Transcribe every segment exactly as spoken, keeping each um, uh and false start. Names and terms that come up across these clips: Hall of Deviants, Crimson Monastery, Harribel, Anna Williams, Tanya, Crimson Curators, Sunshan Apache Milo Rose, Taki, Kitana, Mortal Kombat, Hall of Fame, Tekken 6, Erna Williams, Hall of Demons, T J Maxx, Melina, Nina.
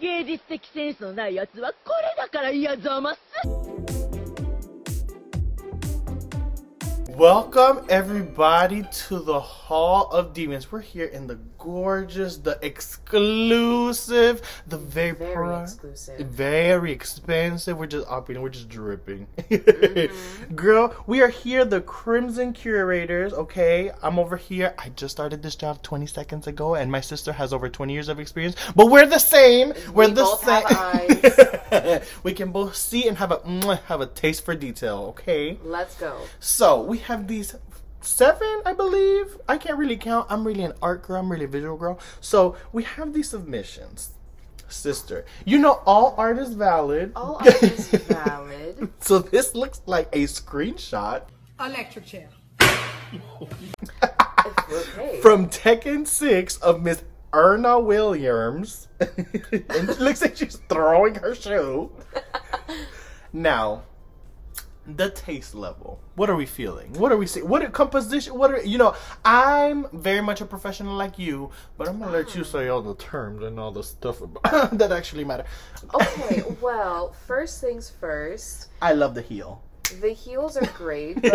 芸術的センスのないやつはこれだから嫌ざます。 Welcome everybody to the Hall of Demons. We're here in the gorgeous, the exclusive, the very very prime, exclusive, very expensive. We're just operating. We're just dripping. Mm-hmm. Girl, we are here. The Crimson Curators. Okay, I'm over here. I just started this job twenty seconds ago, and my sister has over twenty years of experience. But we're the same. We're we the both same. Have eyes. We can both see and have a have a taste for detail. Okay. Let's go. So we have have these seven, I believe. I can't really count. I'm really an art girl. I'm really a visual girl. So we have these submissions. Sister, you know all art is valid. All art is valid. So this looks like a screenshot. Electric chair. Okay. From Tekken six of Miss Erna Williams. And it looks like she's throwing her shoe. Now, the taste level. What are we feeling? What are we seeing? What are composition? What are, you know, I'm very much a professional like you, but I'm going to let you say all the terms and all the stuff about that actually matter. Okay, well, first things first. I love the heel. The heels are great, but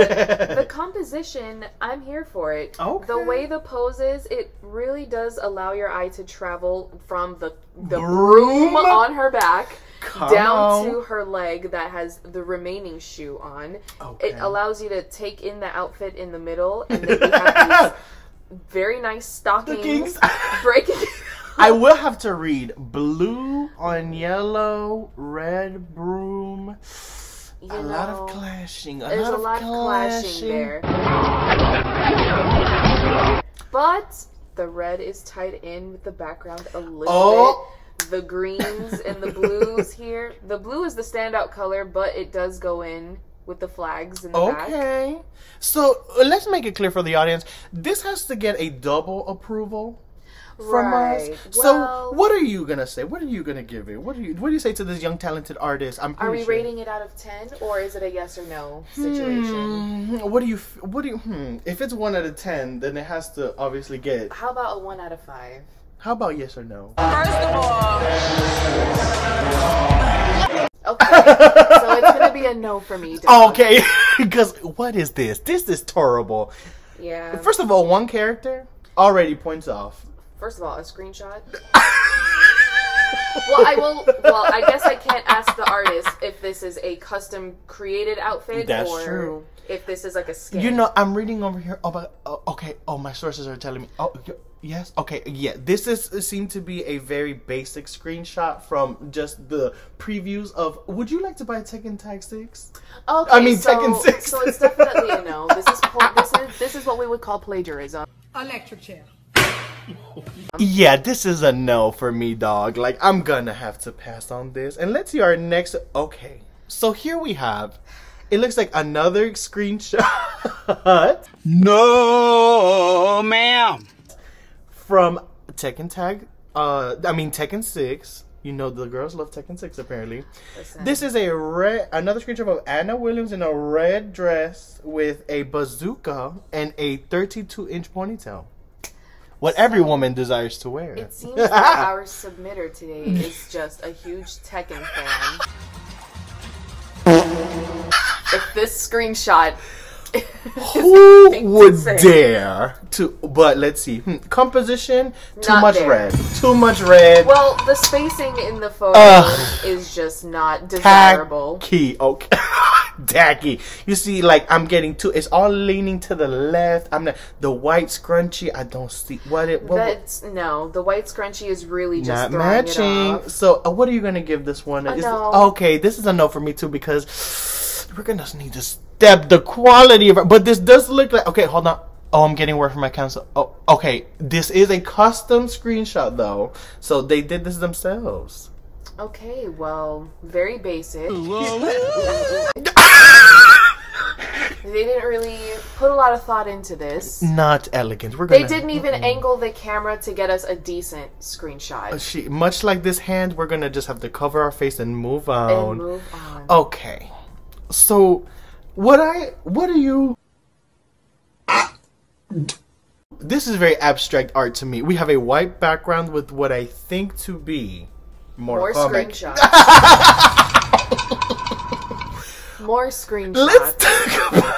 the composition, I'm here for it. Okay. The way the poses, it really does allow your eye to travel from the, the broom? broom on her back Come down on. to her leg that has the remaining shoe on. Okay. It allows you to take in the outfit in the middle, and then you have these very nice stockings breaking. I will have to read blue on yellow, red broom. You a know, lot of clashing. A there's lot a lot of clashing. clashing there. But the red is tied in with the background a little oh. bit. The greens and the blues here. The blue is the standout color, but it does go in with the flags in the okay. back. Okay. So let's make it clear for the audience. This has to get a double approval from right. us. So well, what are you gonna say? What are you gonna give it? What do you what do you say to this young talented artist? I'm pretty Are we sure. rating it out of ten, or is it a yes or no situation? Hmm, what do you what do you hmm, if it's one out of ten, then it has to obviously get. How about a one out of five? How about yes or no? First of all, okay. So it's gonna be a no for me. Okay, because what is this? This is terrible. Yeah. First of all, one character already points off. First of all, a screenshot. Well, I will. Well, I guess I can't ask the artist if this is a custom created outfit. That's or true. If this is like a skin. You know, I'm reading over here. Oh, but, oh, okay. Oh, my sources are telling me. Oh, yes. Okay. Yeah. This is seemed to be a very basic screenshot from just the previews of. Would you like to buy Tekken Tag six? Okay. I mean so, Tekken six. So it's definitely a no. This is this is this is what we would call plagiarism. Electric chair. Yeah, this is a no for me, dog. Like, I'm gonna have to pass on this. And let's see our next. Okay, so here we have, it looks like another screenshot. No, ma'am. From Tekken Tag, uh, I mean Tekken six. You know, the girls love Tekken six, apparently. Listen. This is a red, another screenshot of Anna Williams in a red dress with a bazooka and a thirty-two inch ponytail. What so, every woman desires to wear. It seems like our submitter today is just a huge Tekken fan. If this screenshot... Who would to dare to... But let's see. Hmm. Composition, too not much there. red. Too much red. Well, the spacing in the photo uh, is just not desirable. Taki. Okay. Taki. You see, like, I'm getting too... It's all leaning to the left. I'm not... The white scrunchie, I don't see... What it... What, That's... No. The white scrunchie is really just not throwing matching. It off. So, uh, what are you going to give this one? Is, no. Okay, this is a no for me, too, because we're going to need to step the quality of... But this does look like... Okay, hold on. Oh, I'm getting word from my counsel. Oh, okay. This is a custom screenshot, though. So, they did this themselves. Okay, well, very basic. They didn't really put a lot of thought into this. Not elegant. We're gonna, they didn't even mm -mm. angle the camera to get us a decent screenshot. Uh, she, much like this hand, we're going to just have to cover our face and move on. And move on. Okay. So, what I... What are you... This is very abstract art to me. We have a white background with what I think to be Mortal More Kombat. Screenshots. More screenshots. Let's talk about...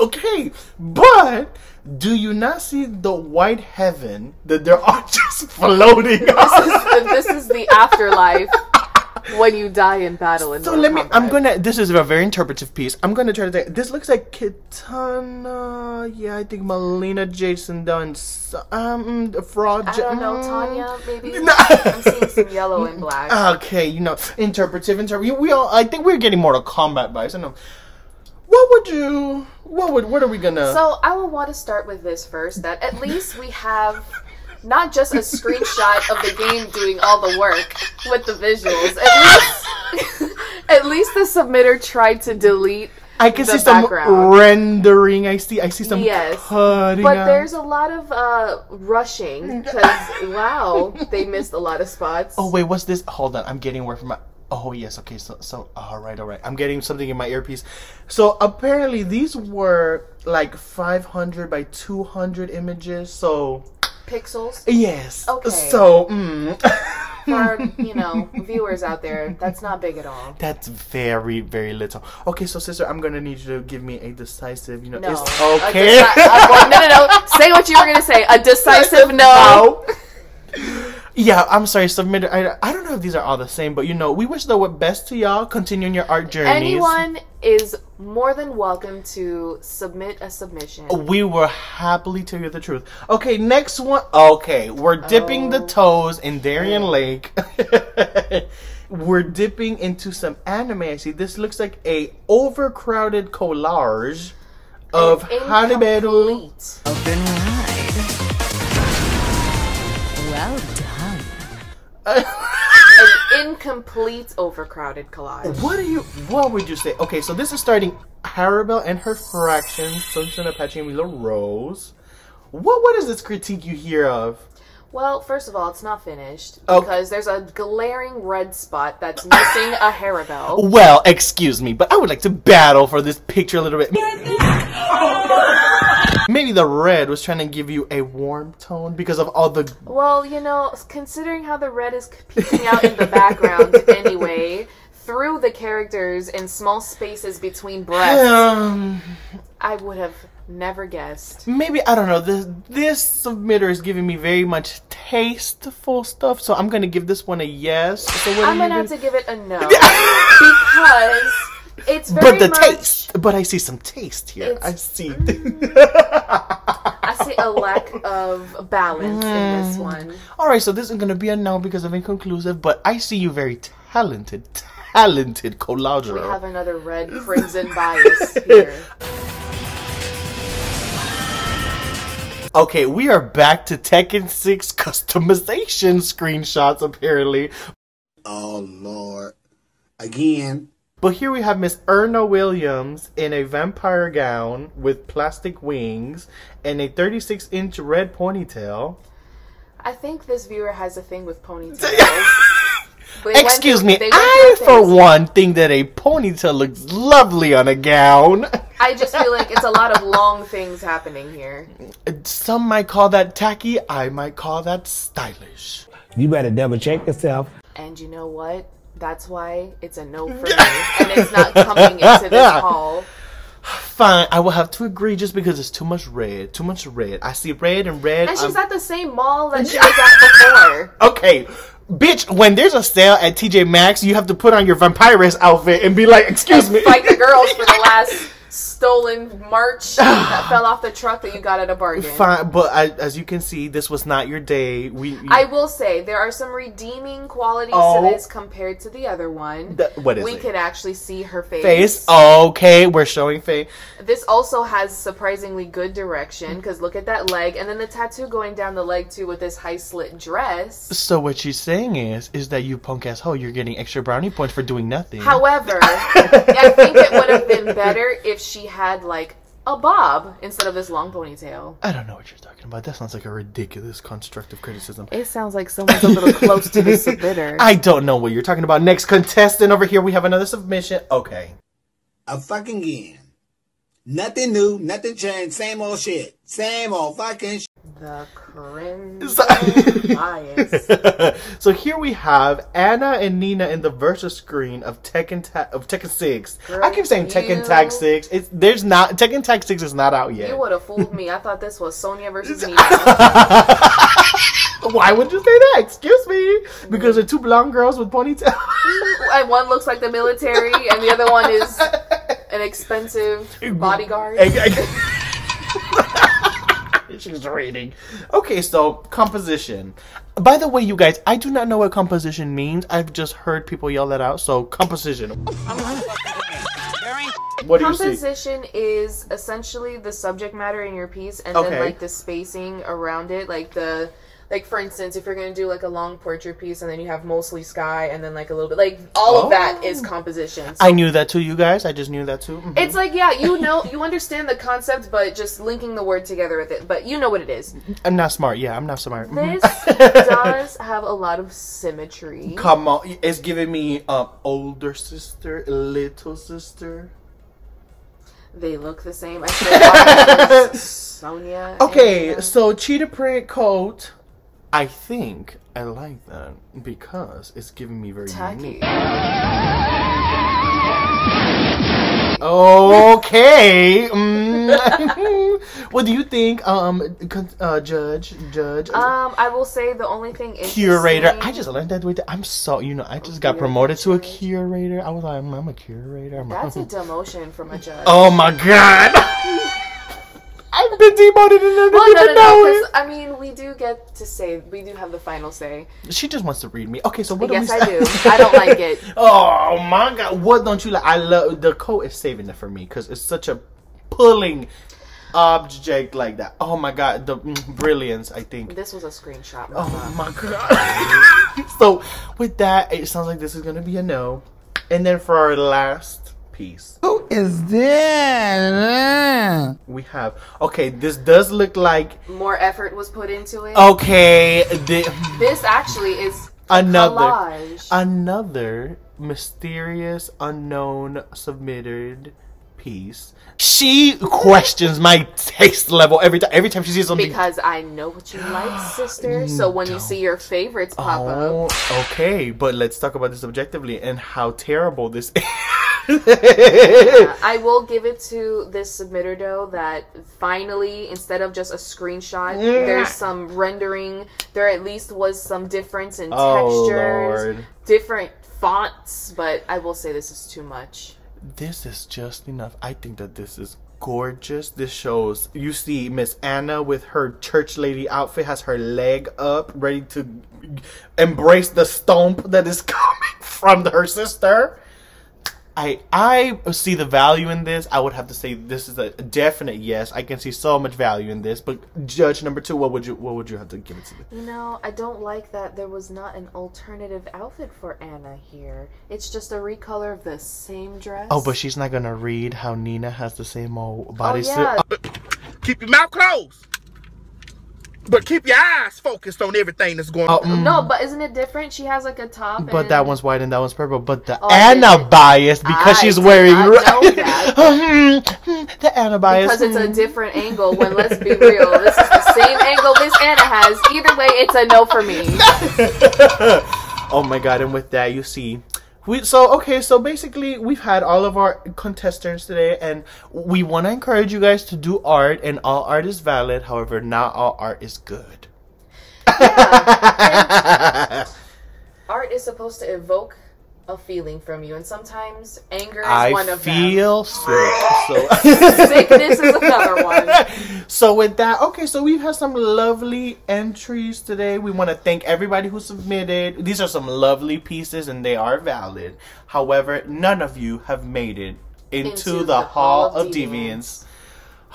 Okay, but do you not see the white heaven that there are just floating this on? Is the, this is the afterlife when you die in battle. In so Mortal let me, Kombat. I'm gonna, this is a very interpretive piece. I'm gonna try to think. This looks like Kitana, yeah, I think Melina, Jason Dunn, um, the fraud. I don't know, Tanya, maybe? No. I'm seeing some yellow and black. Okay, you know, interpretive, interpretive. We all, I think we're getting Mortal Kombat vibes, I know. What would you, what would, what are we gonna... So, I would want to start with this first, that at least we have not just a screenshot of the game doing all the work with the visuals. At least, at least the submitter tried to delete I can the see background. Some rendering, I see, I see some yes, cutting but out. There's a lot of uh, rushing, because, wow, they missed a lot of spots. Oh, wait, what's this? Hold on, I'm getting word from my... Oh, yes. Okay. So, so, all right. All right. I'm getting something in my earpiece. So apparently these were like five hundred by two hundred images. So pixels. Yes. Okay. So, mm. For our, you know, viewers out there, that's not big at all. That's very, very little. Okay. So sister, I'm going to need you to give me a decisive, you know, no. Okay. Deci no, no, no. Say what you were going to say. A decisive no. No. Yeah, I'm sorry, submitter. I, I don't know if these are all the same, but you know, we wish the best to y'all. Continuing your art journeys. Anyone is more than welcome to submit a submission. We will happily tell you the truth. Okay, next one. Okay, we're dipping oh. the toes in Darien Lake. We're dipping into some anime. I see this looks like a overcrowded collage of Harribel. Open wide. Well done. An incomplete overcrowded collage. What do you what would you say? Okay, so this is starting Harribel and her fractions, Sunshan Apache Milo Rose. What what is this critique you hear of? Well, first of all, it's not finished because okay. there's a glaring red spot that's missing a Harribel. Well, excuse me, but I would like to battle for this picture a little bit. Maybe the red was trying to give you a warm tone because of all the... Well, you know, considering how the red is peeking out in the background anyway, through the characters in small spaces between breaths, um, I would have never guessed. Maybe, I don't know, this, this submitter is giving me very much tasteful stuff, so I'm going to give this one a yes. So I'm going to have to give it a no because... It's very but the much, taste. But I see some taste here. I see. Mm, I see a lack of balance mm. in this one. All right, so this is going to be a no because I'm inconclusive. But I see you very talented, talented collager. We have another red crimson bias here. Okay, we are back to Tekken six customization screenshots. Apparently. Oh Lord, again. But here we have Miss Erna Williams in a vampire gown with plastic wings and a thirty-six inch red ponytail. I think this viewer has a thing with ponytails. Excuse went, me, I for one think that a ponytail looks lovely on a gown. I just feel like it's a lot of long things happening here. Some might call that tacky, I might call that stylish. You better double check yourself. And you know what? That's why it's a no for me, and it's not coming into this hall. Fine, I will have to agree just because it's too much red, too much red. I see red and red. And she's um, at the same mall that she was at before. Okay, bitch, when there's a sale at T J Maxx, you have to put on your vampirist outfit and be like, excuse and me. Fight the girls for the last... stolen merch that fell off the truck that you got at a bargain. Fine, but I, as you can see, this was not your day. We, we I will say there are some redeeming qualities oh. to this compared to the other one. The, what is we it? We could actually see her face. Face. Okay, we're showing face. This also has surprisingly good direction because look at that leg, and then the tattoo going down the leg too with this high slit dress. So what she's saying is, is that you punk ass hoe, you're getting extra brownie points for doing nothing. However, I think it would have been better if she had like a bob instead of this long ponytail. I don't know what you're talking about. That sounds like a ridiculous constructive criticism. It sounds like someone's a little close to the submitter. I don't know what you're talking about. Next contestant over here, we have another submission. Okay. A fucking game. Nothing new, nothing changed. Same old shit. Same old fucking shit. The Crimson Bias. So here we have Anna and Nina in the versus screen of Tekken ta of Tekken six. Girl, I keep saying Tekken you... Tag six. It's there's not Tekken Tag six is not out yet. You would have fooled me. I thought this was Sonya versus Nina. Why would you say that? Excuse me. Because they're two blonde girls with ponytails. And one looks like the military, and the other one is an expensive bodyguard. She's reading. Okay, so composition. By the way, you guys, I do not know what composition means. I've just heard people yell that out. So composition. What do you see? Composition is essentially the subject matter in your piece, and okay. then like the spacing around it, like the. Like, for instance, if you're going to do, like, a long portrait piece and then you have mostly sky and then, like, a little bit... Like, all oh. of that is composition. So I knew that, too, you guys. I just knew that, too. Mm-hmm. It's like, yeah, you know... You understand the concept, but just linking the word together with it. But you know what it is. I'm not smart. Yeah, I'm not smart. Mm-hmm. This does have a lot of symmetry. Come on. It's giving me um, older sister, little sister... They look the same. I said Sonya. Okay, so cheetah print coat. I think I like that because it's giving me very Taki. Unique. Okay. Mm. What do you think, um, uh, Judge? Judge? Um, I will say the only thing is curator. I just learned that way. I'm so you know I just got promoted to a curator. I was like, I'm, I'm a curator. I'm That's a, a demotion from a judge. Oh my god. I've been demoted and I didn't well, even no, no, know no, it. I mean, we do get to say, we do have the final say. She just wants to read me. Okay, so what do we say? Yes, I do. I don't like it. Oh, my God. What don't you like? I love, the coat is saving it for me because it's such a pulling object like that. Oh, my God. The brilliance, I think. This was a screenshot. Oh, God. My God. So, with that, it sounds like this is going to be a no. And then for our last... piece. Who is this? We have okay. This does look like more effort was put into it. Okay, the, this actually is another collage. Another mysterious unknown submitted piece. She questions my taste level every time. Every time she sees something. Because I know what you like, sister. So when Don't. You see your favorites pop oh, up. Okay, but let's talk about this objectively and how terrible this is. Yeah, I will give it to this submitter though that finally, instead of just a screenshot, yeah. there's some rendering. There at least was some difference in oh, textures, Lord. Different fonts. But I will say this is too much. This is just enough. I think that this is gorgeous. This shows you see Miss Anna with her church lady outfit has her leg up, ready to embrace the stomp that is coming from her sister. I I see the value in this. I would have to say this is a definite yes. I can see so much value in this. But judge number two, what would you what would you have to give it to me? You know, I don't like that there was not an alternative outfit for Anna here. It's just a recolor of the same dress. Oh, but she's not gonna read how Nina has the same old bodysuit. Oh, yeah. Keep your mouth closed. But keep your eyes focused on everything that's going on. Oh, mm. No, but isn't it different? She has like a top. But and... that one's white and that one's purple. But the oh, Anna bias, because I she's wearing. The Anna bias. Because it's a different angle when, let's be real, this is the same angle Miss Anna has. Either way, it's a no for me. Oh my God. And with that, you see. We, so, okay, so basically we've had all of our contestants today, and we want to encourage you guys to do art, and all art is valid. However, not all art is good. Yeah, art is supposed to evoke a feeling from you, and sometimes anger is I one of them. I feel sick. So. Sickness is another one. So with that, okay, so we've had some lovely entries today. We want to thank everybody who submitted. These are some lovely pieces, and they are valid. However, none of you have made it into, into the, the Hall, Hall of Deviants. Deviants.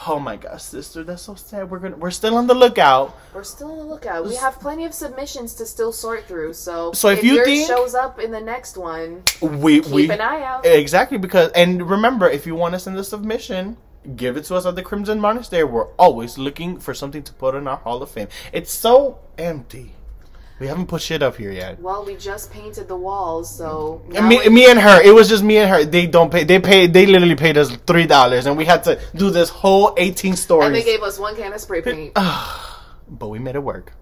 Oh my gosh, sister, that's so sad. We're gonna, we're still on the lookout. We're still on the lookout. We have plenty of submissions to still sort through. So, so if, if you yours think shows up in the next one, we keep we, an eye out. Exactly, because and remember, if you want to send a submission, give it to us at the Crimson Monastery. We're always looking for something to put in our Hall of Fame. It's so empty. We haven't put shit up here yet. Well, we just painted the walls, so... And me, we... me and her. It was just me and her. They don't pay... They paid. They literally paid us three dollars, and we had to do this whole eighteen stories. And they gave us one can of spray paint. but we made it work.